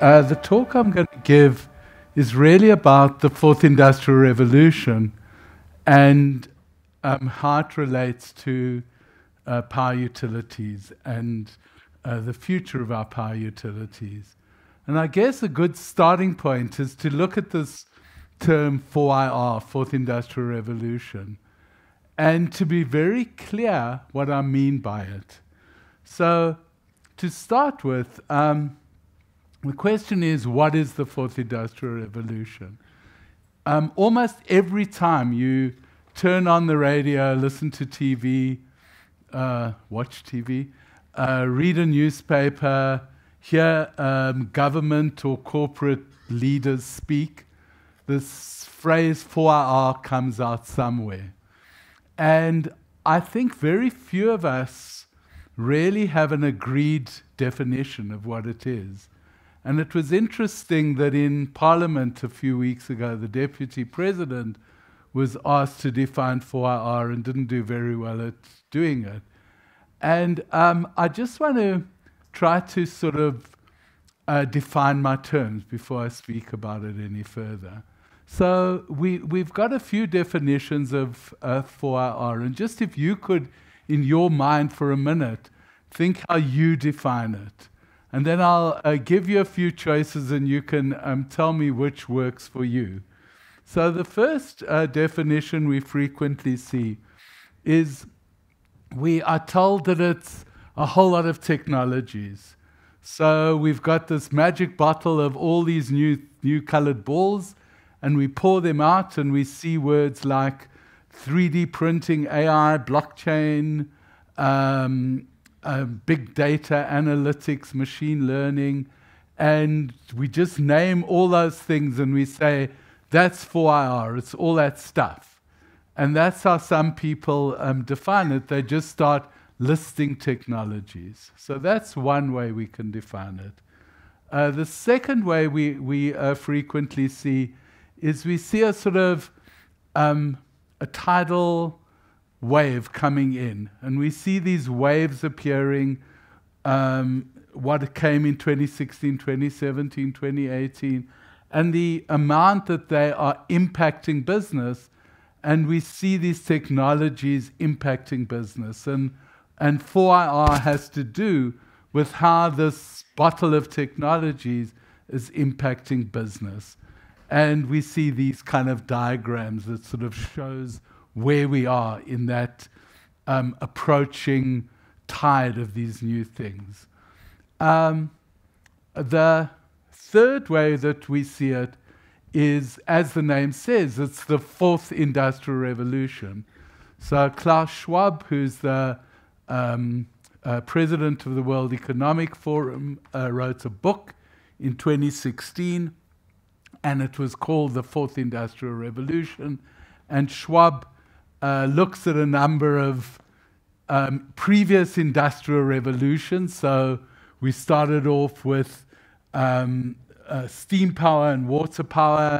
The talk I'm going to give is really about the Fourth Industrial Revolution and how it relates to power utilities and the future of our power utilities. And I guess a good starting point is to look at this term 4IR, Fourth Industrial Revolution, and to be very clear what I mean by it. So to start with, the question is, what is the Fourth Industrial Revolution? Almost every time you turn on the radio, listen to TV, watch TV, read a newspaper, hear government or corporate leaders speak, this phrase 4IR comes out somewhere. And I think very few of us really have an agreed definition of what it is. And it was interesting that in Parliament a few weeks ago, the Deputy President was asked to define 4IR and didn't do very well at doing it. And I just want to try to sort of define my terms before I speak about it any further. So we've got a few definitions of 4IR, and just if you could, in your mind for a minute, think how you define it. And then I'll give you a few choices and you can tell me which works for you. So the first definition we frequently see is we are told that it's a whole lot of technologies. So we've got this magic bottle of all these new colored balls, and we pour them out and we see words like 3D printing, AI, blockchain, big data, analytics, machine learning, and we just name all those things and we say, that's 4IR, it's all that stuff. And that's how some people define it. They just start listing technologies. So that's one way we can define it. The second way we frequently see is we see a sort of a tidal wave coming in, and we see these waves appearing, what came in 2016, 2017, 2018, and the amount that they are impacting business, and we see these technologies impacting business. And 4IR has to do with how this bottle of technologies is impacting business. And we see these kind of diagrams that sort of shows where we are in that approaching tide of these new things. The third way that we see it is, as the name says, it's the Fourth Industrial Revolution. So Klaus Schwab, who's the president of the World Economic Forum, wrote a book in 2016, and it was called The Fourth Industrial Revolution. And Schwab looks at a number of previous industrial revolutions. So we started off with steam power and water power,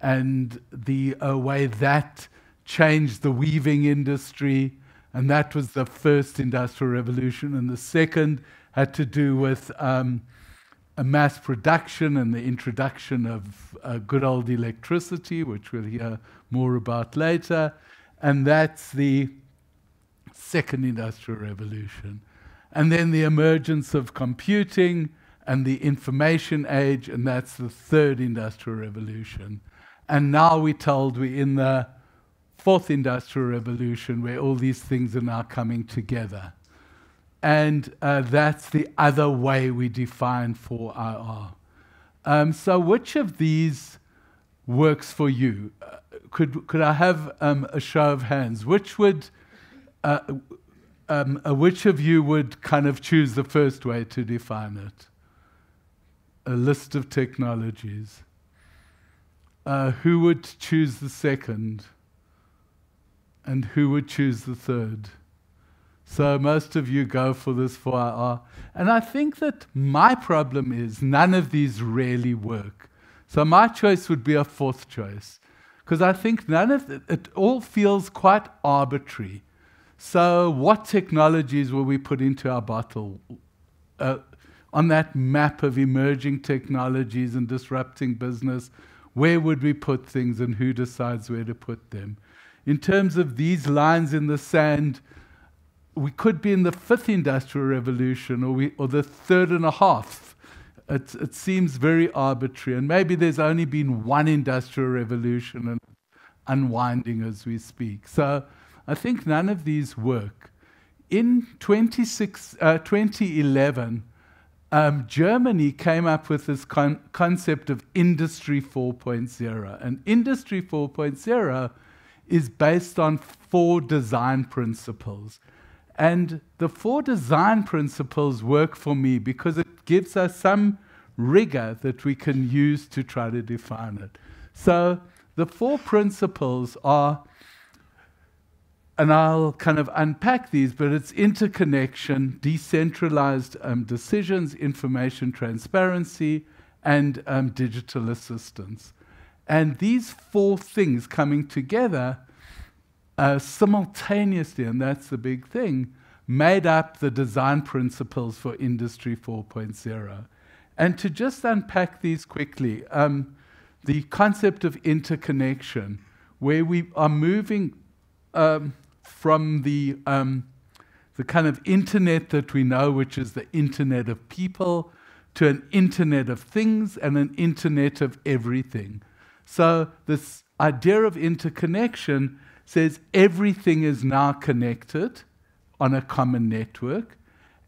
and the way that changed the weaving industry. And that was the first industrial revolution. And the second had to do with mass production and the introduction of good old electricity, which we'll hear more about later. And that's the second industrial revolution. And then the emergence of computing and the information age, and that's the third industrial revolution. And now we're told we're in the Fourth Industrial Revolution, where all these things are now coming together. And that's the other way we define 4IR. So which of these works for you? Could I have a show of hands? Which would, which of you would kind of choose the first way to define it? A list of technologies. Who would choose the second? And who would choose the third? So most of you go for this 4IR. And I think that my problem is none of these really work. So my choice would be a fourth choice, because I think none of it all feels quite arbitrary. So what technologies will we put into our bottle? on that map of emerging technologies and disrupting business, where would we put things and who decides where to put them? In terms of these lines in the sand, we could be in the 5th industrial revolution or the 3rd and a half. It seems very arbitrary, and maybe there's only been one industrial revolution and unwinding as we speak. So I think none of these work. In 2011, Germany came up with this concept of Industry 4.0. And Industry 4.0 is based on 4 design principles. And the 4 design principles work for me because it gives us some rigor that we can use to try to define it. So the 4 principles are, and I'll kind of unpack these, but it's interconnection, decentralized decisions, information transparency, and digital assistance. And these 4 things coming together simultaneously, and that's the big thing, made up the design principles for Industry 4.0. And to just unpack these quickly, the concept of interconnection, where we are moving from the kind of internet that we know, which is the internet of people, to an internet of things and an internet of everything. So this idea of interconnection says everything is now connected on a common network,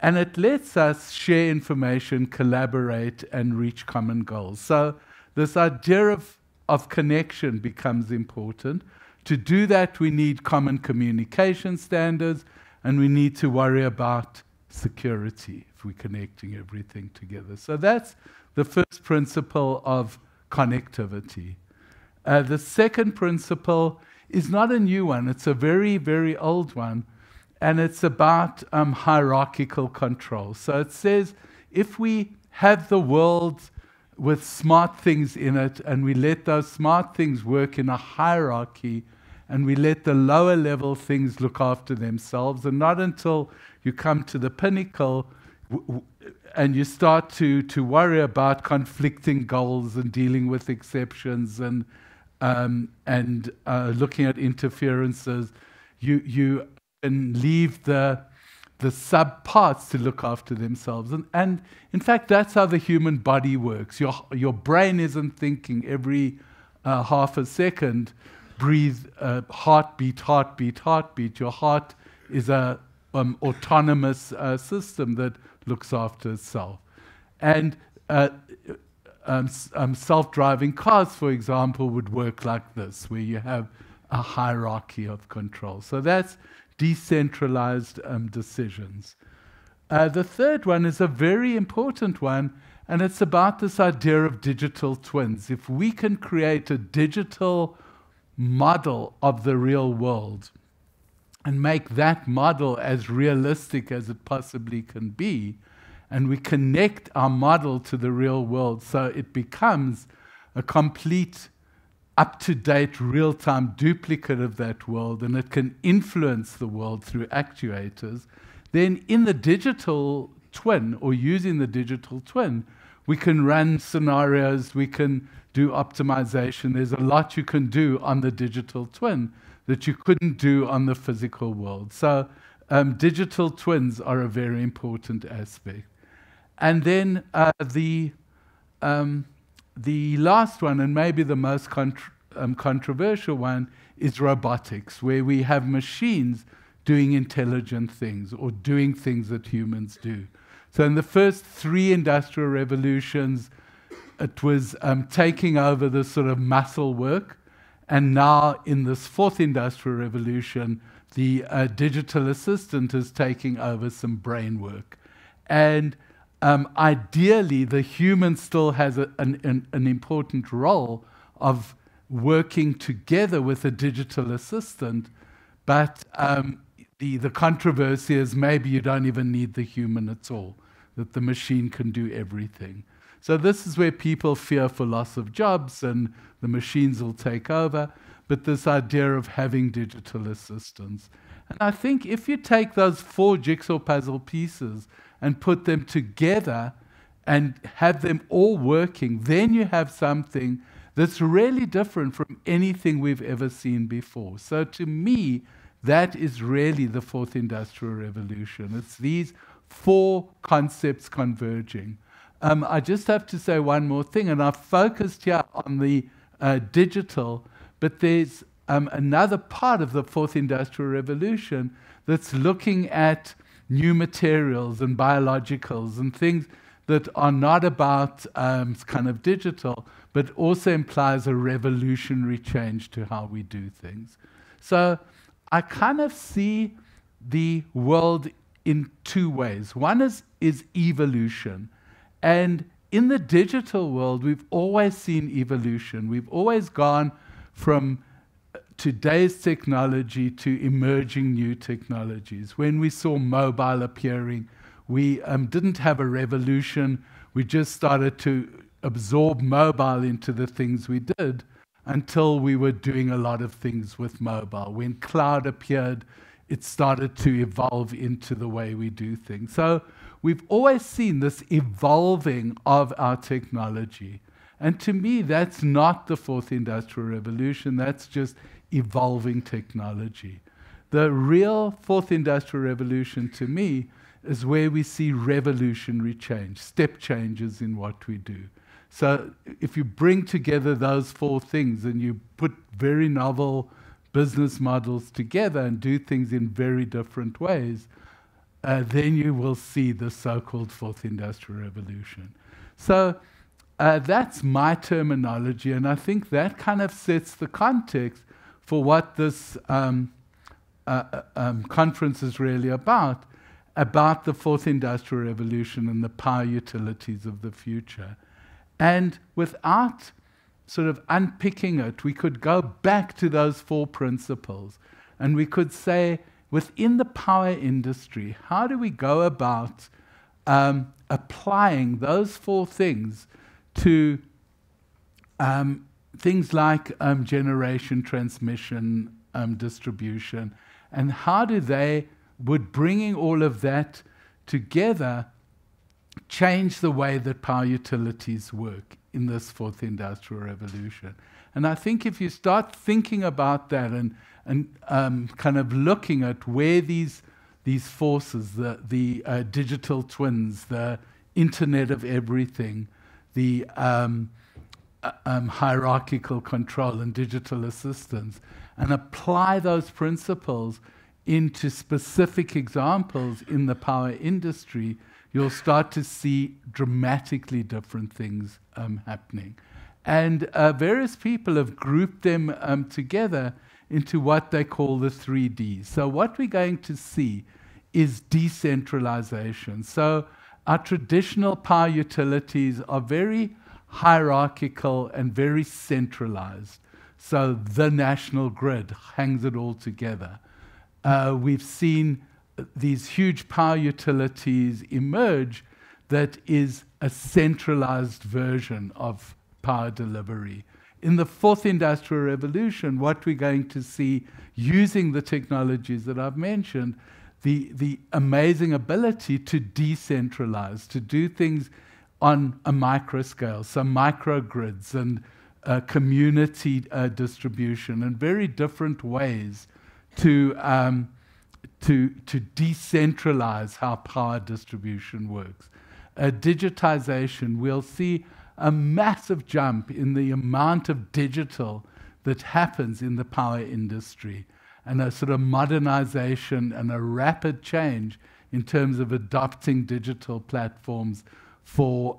and it lets us share information, collaborate, and reach common goals. So this idea of connection becomes important. To do that, we need common communication standards, and we need to worry about security if we're connecting everything together. So that's the first principle of connectivity. The second principle is not a new one. It's a very, very old one, and it's about hierarchical control. So it says if we have the world with smart things in it, and we let those smart things work in a hierarchy, and we let the lower level things look after themselves, and not until you come to the pinnacle and you start to worry about conflicting goals and dealing with exceptions and looking at interferences, you can leave the subparts to look after themselves. And in fact, that's how the human body works. Your brain isn't thinking every half a second, breathe, heartbeat, heartbeat, heartbeat. Your heart is a autonomous system that looks after itself. And self-driving cars, for example, would work like this, where you have a hierarchy of control. So that's decentralized decisions. The third one is a very important one, and it's about this idea of digital twins. If we can create a digital model of the real world and make that model as realistic as it possibly can be, and we connect our model to the real world so it becomes a complete up-to-date, real-time duplicate of that world, and it can influence the world through actuators, then in the digital twin, or using the digital twin, we can run scenarios, we can do optimization. There's a lot you can do on the digital twin that you couldn't do on the physical world. So digital twins are a very important aspect. And then the last one, and maybe the most controversial one, is robotics, where we have machines doing intelligent things or doing things that humans do. So in the first 3 industrial revolutions, it was taking over this sort of muscle work. And now in this 4th industrial revolution, the digital assistant is taking over some brain work. And ideally, the human still has an important role of working together with a digital assistant, but the controversy is maybe you don't even need the human at all, that the machine can do everything. So this is where people fear for loss of jobs and the machines will take over, but this idea of having digital assistants. And I think if you take those 4 jigsaw puzzle pieces and put them together, and have them all working, then you have something that's really different from anything we've ever seen before. So to me, that is really the fourth industrial revolution. It's these four concepts converging. I just have to say one more thing, and I've focused here on the digital, but there's another part of the fourth industrial revolution that's looking at new materials and biologicals and things that are not about kind of digital, but also implies a revolutionary change to how we do things. So I kind of see the world in two ways. One is evolution. And in the digital world, we've always seen evolution. We've always gone from today's technology to emerging new technologies. When we saw mobile appearing, we didn't have a revolution. We just started to absorb mobile into the things we did until we were doing a lot of things with mobile. When cloud appeared, it started to evolve into the way we do things. So we've always seen this evolving of our technology. And to me, that's not the fourth industrial revolution. That's just evolving technology. The real fourth industrial revolution, to me, is where we see revolutionary change, step changes in what we do. So if you bring together those four things and you put very novel business models together and do things in very different ways, then you will see the so-called fourth industrial revolution. So that's my terminology, and I think that kind of sets the context for what this conference is really about the fourth industrial revolution and the power utilities of the future. And without sort of unpicking it, we could go back to those four principles, and we could say, within the power industry, how do we go about applying those four things to things like generation, transmission, distribution, and how do they, would bringing all of that together, change the way that power utilities work in this fourth industrial revolution? And I think if you start thinking about that and kind of looking at where these forces, the digital twins, the Internet of Everything, the hierarchical control and digital assistance, and apply those principles into specific examples in the power industry, you'll start to see dramatically different things happening. And various people have grouped them together into what they call the 3Ds. So what we're going to see is decentralization. So our traditional power utilities are very hierarchical and very centralized. So the national grid hangs it all together. We've seen these huge power utilities emerge that is a centralized version of power delivery. In the fourth industrial revolution, what we're going to see using the technologies that I've mentioned, the amazing ability to decentralize, to do things on a micro scale, so microgrids and community distribution and very different ways to decentralize how power distribution works. Digitization, we'll see a massive jump in the amount of digital that happens in the power industry, and a sort of modernization and a rapid change in terms of adopting digital platforms for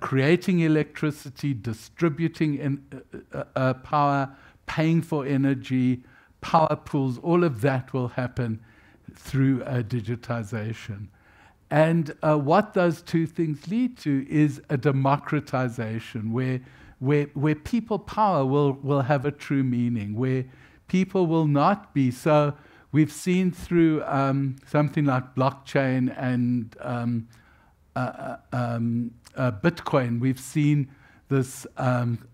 creating electricity, distributing power, paying for energy, power pools. All of that will happen through digitization. And what those two things lead to is a democratization where people power will have a true meaning, where people will not be. So we've seen through something like blockchain and Bitcoin, we've seen this kind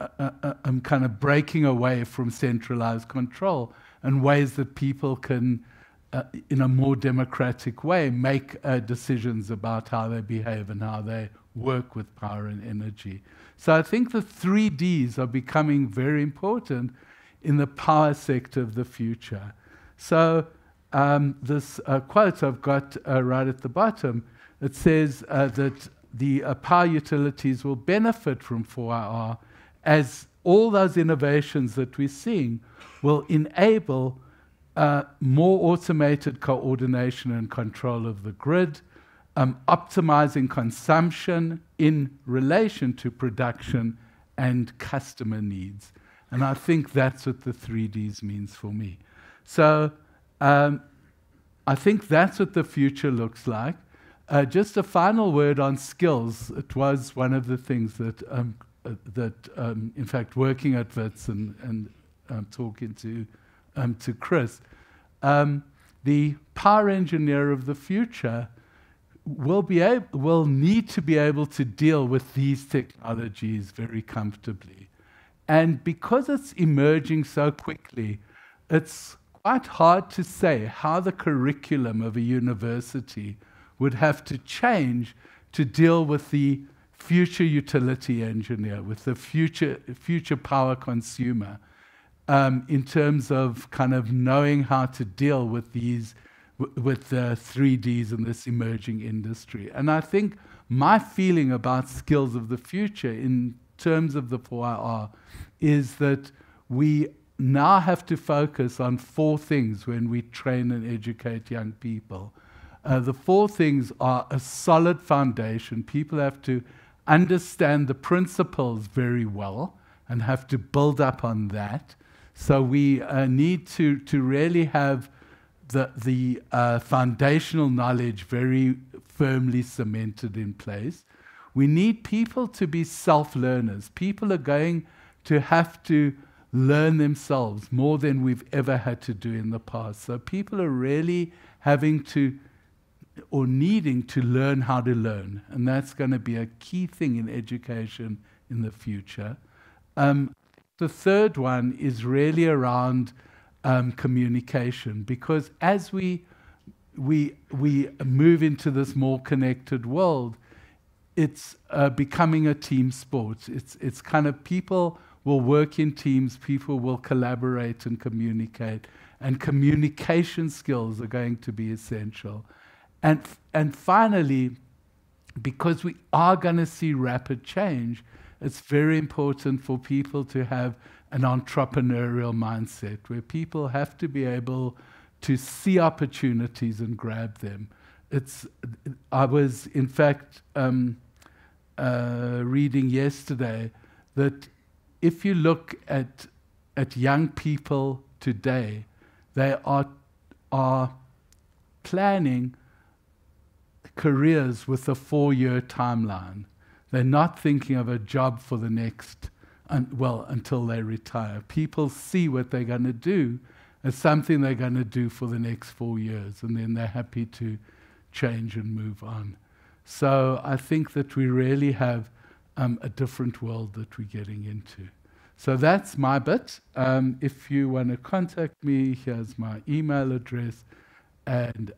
of breaking away from centralized control and ways that people can in a more democratic way, make decisions about how they behave and how they work with power and energy. So I think the 3Ds are becoming very important in the power sector of the future. So this quote I've got right at the bottom, it says that the power utilities will benefit from 4IR as all those innovations that we're seeing will enable more automated coordination and control of the grid, optimizing consumption in relation to production and customer needs. And I think that's what the 3Ds means for me. So I think that's what the future looks like. Just a final word on skills. It was one of the things that, in fact, working at WITS and talking to Chris, the power engineer of the future will need to be able to deal with these technologies very comfortably. And because it's emerging so quickly, it's quite hard to say how the curriculum of a university would have to change to deal with the future utility engineer, with the future power consumer. In terms of kind of knowing how to deal with these, with the 3Ds in this emerging industry. And I think my feeling about skills of the future in terms of the 4IR is that we now have to focus on four things when we train and educate young people. The four things are a solid foundation. People have to understand the principles very well and have to build up on that. So we need to really have the foundational knowledge very firmly cemented in place. We need people to be self-learners. People are going to have to learn themselves more than we've ever had to do in the past. So people are really having to, or needing to, learn how to learn. And that's going to be a key thing in education in the future. The third one is really around communication, because as we move into this more connected world, it's becoming a team sport. It's kind of, people will work in teams, people will collaborate and communicate, and communication skills are going to be essential. And finally, because we are going to see rapid change, it's very important for people to have an entrepreneurial mindset, where people have to be able to see opportunities and grab them. I was, in fact, reading yesterday that if you look at young people today, they are planning careers with a 4-year timeline. They're not thinking of a job for the next, well, until they retire. People see what they're going to do as something they're going to do for the next 4 years, and then they're happy to change and move on. So I think that we really have a different world that we're getting into. So that's my bit. If you want to contact me, here's my email address, and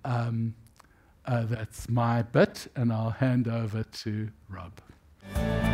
that's my bit, and I'll hand over to Rob.